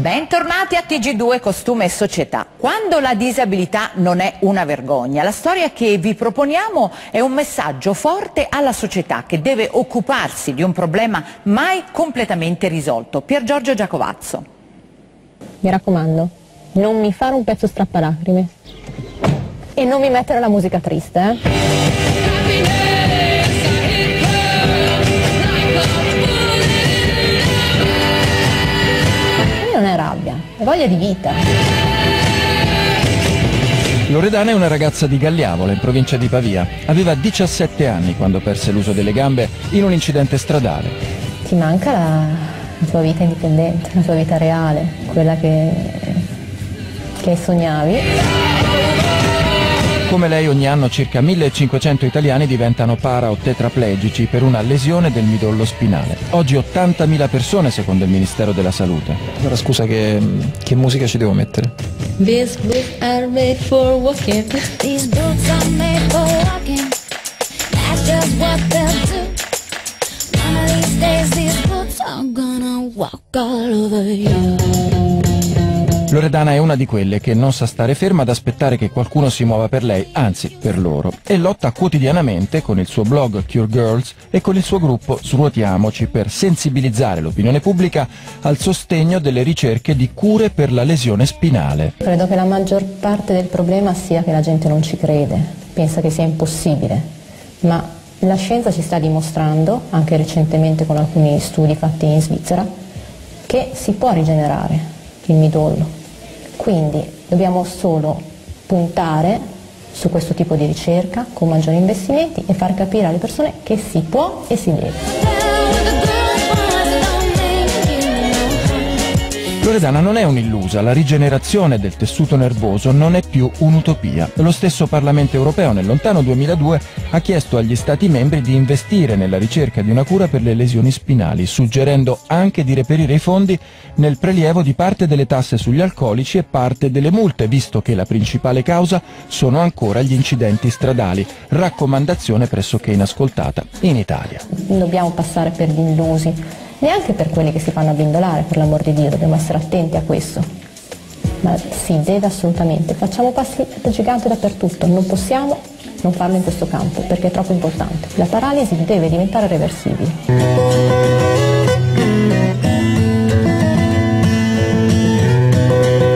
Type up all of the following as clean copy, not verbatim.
Bentornati a Tg2 Costume e Società. Quando la disabilità non è una vergogna, la storia che vi proponiamo è un messaggio forte alla società che deve occuparsi di un problema mai completamente risolto. Pier Giorgio Giacovazzo. Mi raccomando, non mi fare un pezzo strappalacrime e non mi mettere la musica triste, Non è rabbia, è voglia di vita. Loredana è una ragazza di Galliavola, in provincia di Pavia. Aveva 17 anni quando perse l'uso delle gambe in un incidente stradale. Ti manca la tua vita indipendente, la tua vita reale, quella che sognavi. Come lei, ogni anno circa 1500 italiani diventano para o tetraplegici per una lesione del midollo spinale. Oggi 80.000 persone, secondo il Ministero della Salute. Allora scusa, che musica ci devo mettere? These boots are made for walking. These boots are made for walking. That's just what they'll do. One of these days these boots are gonna walk all over you. Loredana è una di quelle che non sa stare ferma ad aspettare che qualcuno si muova per lei, anzi per loro, e lotta quotidianamente con il suo blog Cure Girls e con il suo gruppo Sruotiamoci per sensibilizzare l'opinione pubblica al sostegno delle ricerche di cure per la lesione spinale. Credo che la maggior parte del problema sia che la gente non ci crede, pensa che sia impossibile, ma la scienza ci sta dimostrando, anche recentemente con alcuni studi fatti in Svizzera, che si può rigenerare il midollo. Quindi dobbiamo solo puntare su questo tipo di ricerca con maggiori investimenti e far capire alle persone che si può e si deve. Loredana non è un'illusa, la rigenerazione del tessuto nervoso non è più un'utopia. Lo stesso Parlamento europeo nel lontano 2002 ha chiesto agli Stati membri di investire nella ricerca di una cura per le lesioni spinali, suggerendo anche di reperire i fondi nel prelievo di parte delle tasse sugli alcolici e parte delle multe, visto che la principale causa sono ancora gli incidenti stradali, raccomandazione pressoché inascoltata in Italia. Dobbiamo passare per gli illusi. Neanche per quelli che si fanno abbindolare, per l'amor di Dio, dobbiamo essere attenti a questo. Ma si deve assolutamente, facciamo passi da gigante dappertutto, non possiamo non farlo in questo campo, perché è troppo importante. La paralisi deve diventare reversibile.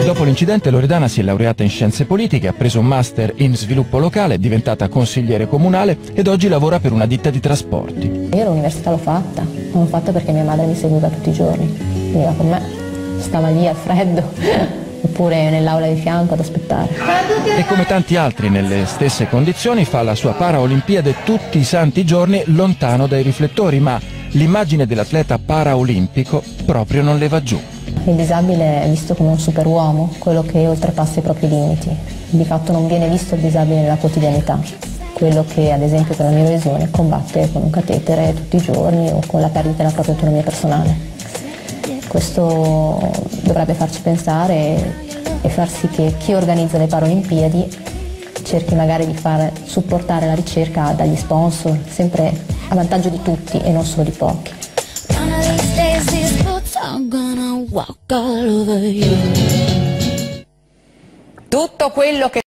Dopo l'incidente Loredana si è laureata in scienze politiche, ha preso un master in sviluppo locale, è diventata consigliere comunale ed oggi lavora per una ditta di trasporti. Io l'università l'ho fatta perché mia madre mi seguiva tutti i giorni, veniva con me, stava lì al freddo oppure nell'aula di fianco ad aspettare. E come tanti altri nelle stesse condizioni fa la sua Paralimpiadi tutti i santi giorni lontano dai riflettori, ma l'immagine dell'atleta paraolimpico proprio non le va giù. Il disabile è visto come un superuomo, quello che oltrepassa i propri limiti. Di fatto non viene visto il disabile nella quotidianità, quello che ad esempio per la mia lesione combatte con un catetere tutti i giorni o con la perdita della propria autonomia personale. Questo dovrebbe farci pensare e far sì che chi organizza le Paralimpiadi cerchi magari di far supportare la ricerca dagli sponsor, sempre a vantaggio di tutti e non solo di pochi. Tutto quello che